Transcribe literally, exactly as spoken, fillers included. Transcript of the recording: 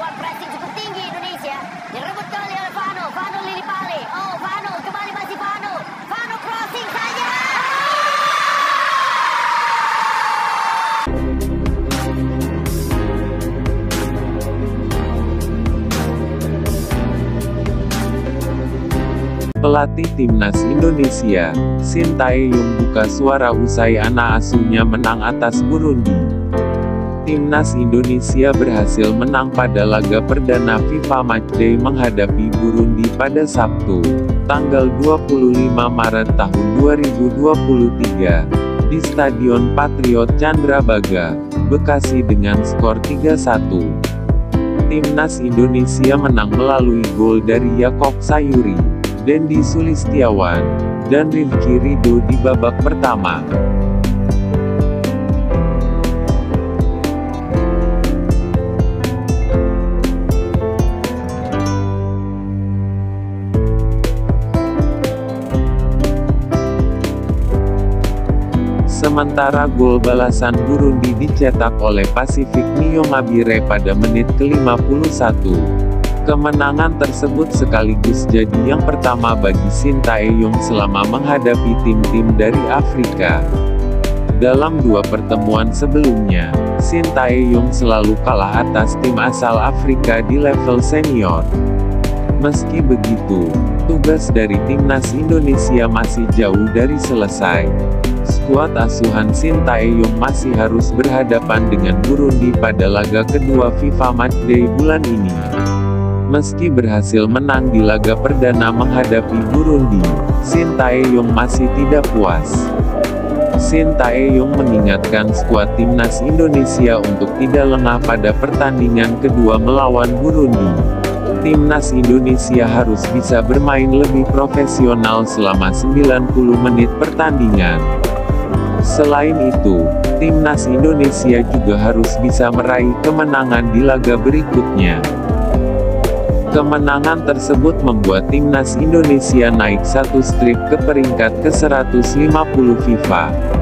Buat pressing cukup tinggi Indonesia. Direbut kembali oleh Vano. Vano lini pale. Oh Vano kembali masih Vano. Vano crossing saja. Pelatih Timnas Indonesia, Shin Tae-yong buka suara usai anak asuhnya menang atas Burundi. Timnas Indonesia berhasil menang pada laga perdana FIFA Matchday menghadapi Burundi pada Sabtu, tanggal dua puluh lima Maret tahun dua ribu dua puluh tiga, di Stadion Patriot Chandra Baga, Bekasi dengan skor tiga satu. Timnas Indonesia menang melalui gol dari Yakob Sayuri, Dendi Sulistiawan, dan Rizky Ridho di babak pertama. Sementara gol balasan Burundi dicetak oleh Pacifique Niyongabire pada menit ke-lima puluh satu. Kemenangan tersebut sekaligus jadi yang pertama bagi Shin Tae-yong selama menghadapi tim-tim dari Afrika. Dalam dua pertemuan sebelumnya, Shin Tae-yong selalu kalah atas tim asal Afrika di level senior. Meski begitu, tugas dari Timnas Indonesia masih jauh dari selesai. Skuad asuhan Shin Tae-yong masih harus berhadapan dengan Burundi pada laga kedua FIFA Matchday bulan ini. Meski berhasil menang di laga perdana menghadapi Burundi, Shin Tae-yong masih tidak puas. Shin Tae-yong mengingatkan skuad Timnas Indonesia untuk tidak lengah pada pertandingan kedua melawan Burundi. Timnas Indonesia harus bisa bermain lebih profesional selama sembilan puluh menit pertandingan. Selain itu, Timnas Indonesia juga harus bisa meraih kemenangan di laga berikutnya. Kemenangan tersebut membuat Timnas Indonesia naik satu strip ke peringkat ke seratus lima puluh FIFA.